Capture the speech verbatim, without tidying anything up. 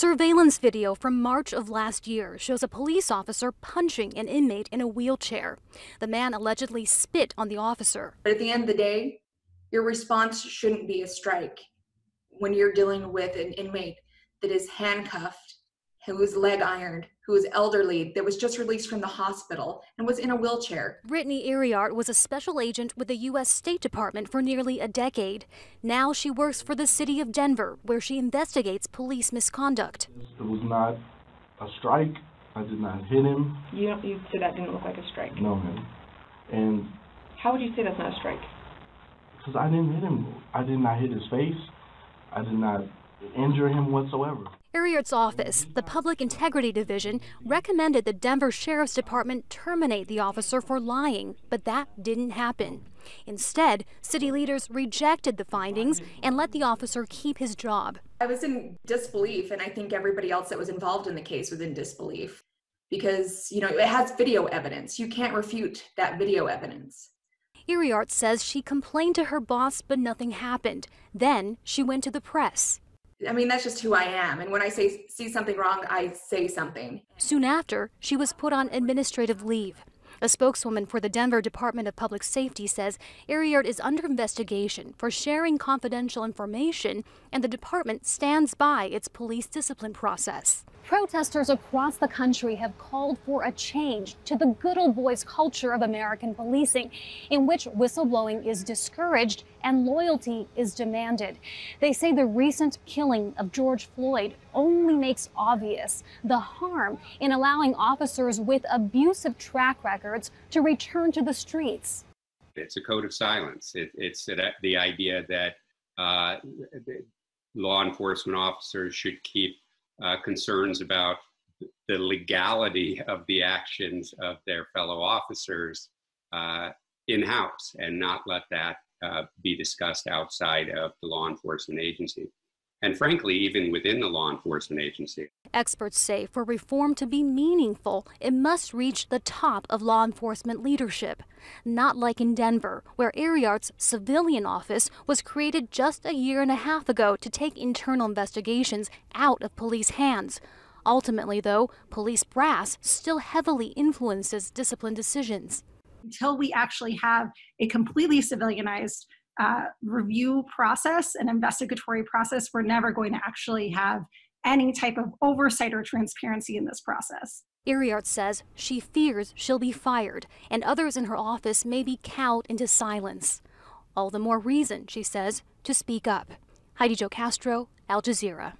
Surveillance video from March of last year shows a police officer punching an inmate in a wheelchair. The man allegedly spit on the officer. But at the end of the day, your response shouldn't be a strike when you're dealing with an inmate that is handcuffed, who is leg ironed, who is elderly, that was just released from the hospital and was in a wheelchair. Brittany Iriart was a special agent with the U S State Department for nearly a decade. Now she works for the city of Denver, where she investigates police misconduct. It was not a strike. I did not hit him. You don't, you said that didn't look like a strike? No, ma'am. And how would you say that's not a strike? Because I didn't hit him. I did not hit his face. I did not injure him whatsoever. Iriart's office, the Public Integrity Division, recommended the Denver Sheriff's Department terminate the officer for lying, but that didn't happen. Instead, city leaders rejected the findings and let the officer keep his job. I was in disbelief, and I think everybody else that was involved in the case was in disbelief because, you know, it has video evidence. You can't refute that video evidence. Iriart says she complained to her boss, but nothing happened. Then she went to the press. I mean, that's just who I am. And when I say see something wrong, I say something. Soon after, she was put on administrative leave. A spokeswoman for the Denver Department of Public Safety says Iriart is under investigation for sharing confidential information, and the department stands by its police discipline process. Protesters across the country have called for a change to the good old boys culture of American policing, in which whistleblowing is discouraged and loyalty is demanded. They say the recent killing of George Floyd only makes obvious the harm in allowing officers with abusive track records to return to the streets. It's a code of silence. It, it's the idea that uh, law enforcement officers should keep Uh, concerns about the legality of the actions of their fellow officers uh, in-house and not let that uh, be discussed outside of the law enforcement agency. And frankly, even within the law enforcement agency. Experts say for reform to be meaningful, it must reach the top of law enforcement leadership. Not like in Denver, where Iriart's civilian office was created just a year and a half ago to take internal investigations out of police hands. Ultimately, though, police brass still heavily influences discipline decisions. Until we actually have a completely civilianized Uh, review process and investigatory process, we're never going to actually have any type of oversight or transparency in this process. Iriart says she fears she'll be fired, and others in her office may be cowed into silence. All the more reason, she says, to speak up. Heidi Jo Castro, Al Jazeera.